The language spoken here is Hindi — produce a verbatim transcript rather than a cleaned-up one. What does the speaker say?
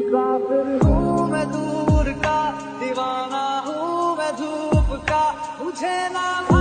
काफिर हूँ मैं दूर का, दीवाना हूँ मैं धूप का, मुझे ना